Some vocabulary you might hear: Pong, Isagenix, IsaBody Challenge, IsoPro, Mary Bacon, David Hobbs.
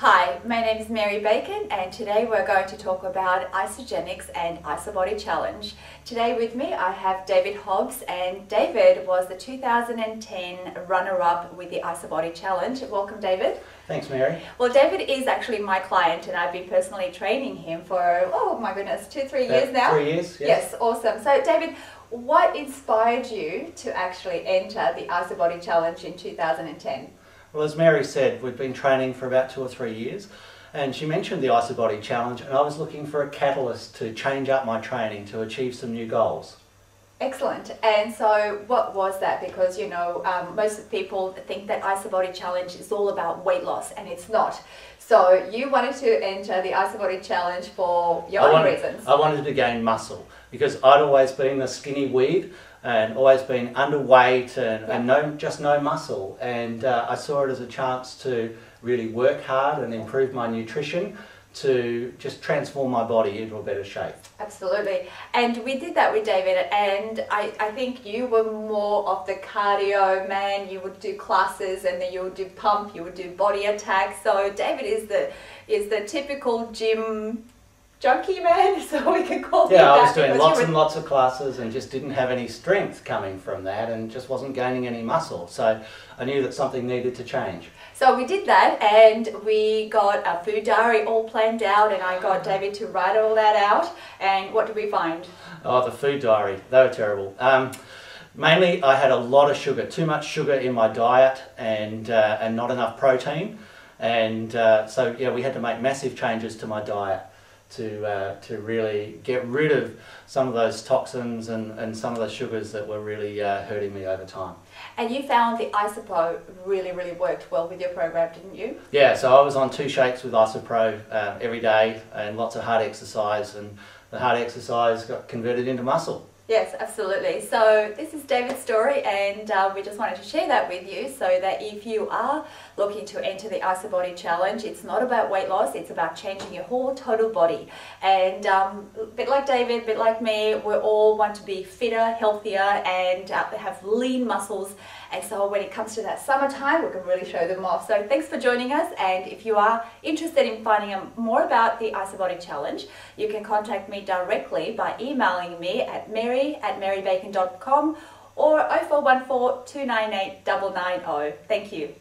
Hi, my name is Mary Bacon and today we're going to talk about Isagenix and IsaBody Challenge. Today with me I have David Hobbs, and David was the 2010 runner-up with the IsaBody Challenge. Welcome, David. Thanks, Mary. Well, David is actually my client and I've been personally training him for, oh my goodness, three years now? 3 years, yes. Yes, awesome. So, David, what inspired you to actually enter the IsaBody Challenge in 2010? Well, as Mary said, we've been training for about 2 or 3 years, and she mentioned the IsaBody Challenge, and I was looking for a catalyst to change up my training to achieve some new goals. Excellent. And so what was that? Because, you know, most people think that IsaBody Challenge is all about weight loss, and it's not. So you wanted to enter the IsaBody Challenge for your own reasons. I wanted to gain muscle because I'd always been a skinny weed and always been underweight and just no muscle. And I saw it as a chance to really work hard and improve my nutrition to just transform my body into a better shape. Absolutely. And we did that with David, and I think you were more of the cardio man. You would do classes and then you would do pump, you would do body attack. So David is the typical gym junkie man, so we could call him that. Yeah, I was doing lots and lots of classes and just didn't have any strength coming from that and just wasn't gaining any muscle. So I knew that something needed to change. So we did that, and we got a food diary all planned out, and I got David to write all that out. And what did we find? Oh, the food diary. They were terrible. Mainly I had a lot of sugar, too much sugar in my diet, and not enough protein. And so yeah, we had to make massive changes to my diet to really get rid of some of those toxins and some of the sugars that were really hurting me over time. And you found the IsoPro really, really worked well with your program, didn't you? Yeah, so I was on 2 shakes with IsoPro every day, and lots of hard exercise, and the hard exercise got converted into muscle. Yes, absolutely. So this is David's story, and we just wanted to share that with you so that if you are looking to enter the IsaBody Challenge, it's not about weight loss, it's about changing your whole total body. And a bit like David, a bit like me, we all want to be fitter, healthier, and have lean muscles. And so when it comes to that summertime, we can really show them off. So thanks for joining us, and if you are interested in finding out more about the IsaBody Challenge, you can contact me directly by emailing me at mary@marybacon.com or 0414 298 990. Thank you.